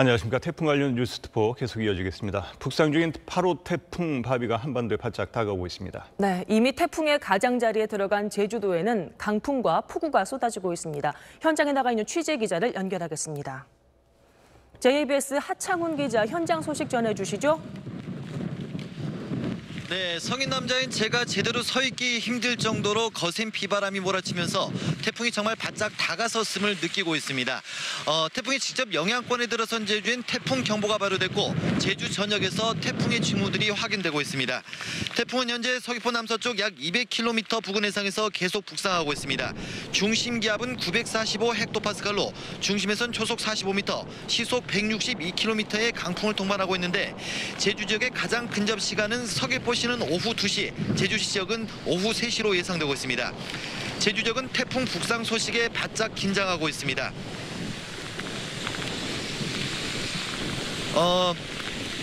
안녕하십니까. 태풍 관련 뉴스 특보 계속 이어지겠습니다. 북상 중인 8호 태풍 바비가 한반도에 바짝 다가오고 있습니다. 네, 이미 태풍의 가장자리에 들어간 제주도에는 강풍과 폭우가 쏟아지고 있습니다. 현장에 나가 있는 취재 기자를 연결하겠습니다. JIBS 하창훈 기자, 현장 소식 전해주시죠. 네, 성인 남자인 제가 제대로 서 있기 힘들 정도로 거센 비바람이 몰아치면서 태풍이 정말 바짝 다가섰음을 느끼고 있습니다. 태풍이 직접 영향권에 들어선 제주엔 태풍 경보가 발효됐고 제주 전역에서 태풍의 징후들이 확인되고 있습니다. 태풍은 현재 서귀포 남서쪽 약 200km 부근 해상에서 계속 북상하고 있습니다. 중심 기압은 945헥토파스칼로 중심에선 초속 45m, 시속 162km의 강풍을 동반하고 있는데 제주 지역의 가장 근접 시간은 서귀포 시는 오후 2시, 제주시 지역은 오후 3시로 예상되고 있습니다. 제주 지역은 태풍 북상 소식에 바짝 긴장하고 있습니다.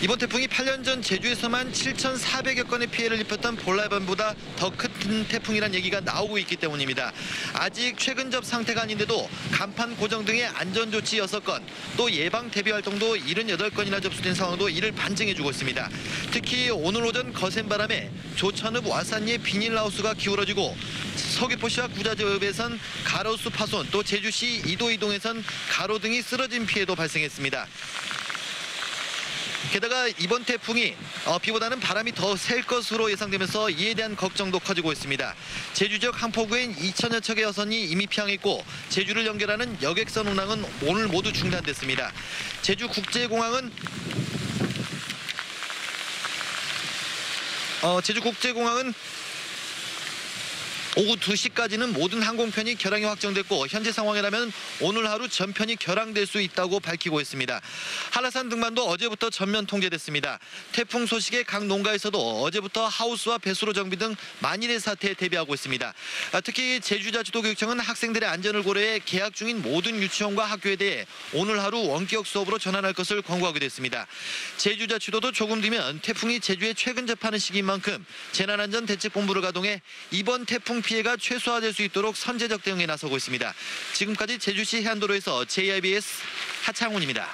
이번 태풍이 8년 전 제주에서만 7,400여 건의 피해를 입혔던 볼라벤보다 더 큰 태풍이란 얘기가 나오고 있기 때문입니다. 아직 최근접 상태가 아닌데도 간판 고정 등의 안전조치 6건, 또 예방 대비 활동도 78건이나 접수된 상황도 이를 반증해주고 있습니다. 특히 오늘 오전 거센 바람에 조천읍 와산리의 비닐하우스가 기울어지고 서귀포시와 구좌읍에선 가로수 파손, 또 제주시 이동에선 가로등이 쓰러진 피해도 발생했습니다. 게다가 이번 태풍이 비보다는 바람이 더 셀 것으로 예상되면서 이에 대한 걱정도 커지고 있습니다. 제주 지역 항포구엔 2,000여 척의 여선이 이미 피항했고 제주를 연결하는 여객선 운항은 오늘 모두 중단됐습니다. 제주국제공항은 오후 2시까지는 모든 항공편이 결항이 확정됐고 현재 상황이라면 오늘 하루 전편이 결항될 수 있다고 밝히고 있습니다. 한라산 등반도 어제부터 전면 통제됐습니다. 태풍 소식에 각 농가에서도 어제부터 하우스와 배수로 정비 등 만일의 사태에 대비하고 있습니다. 특히 제주자치도교육청은 학생들의 안전을 고려해 개학 중인 모든 유치원과 학교에 대해 오늘 하루 원격 수업으로 전환할 것을 권고하기도 했습니다. 제주자치도도 조금 뒤면 태풍이 제주에 최근접하는 시기인 만큼 재난안전대책본부를 가동해 이번 태풍 피해가 최소화될 수 있도록 선제적 대응에 나서고 있습니다. 지금까지 제주시 해안도로에서 JIBS 하창훈입니다.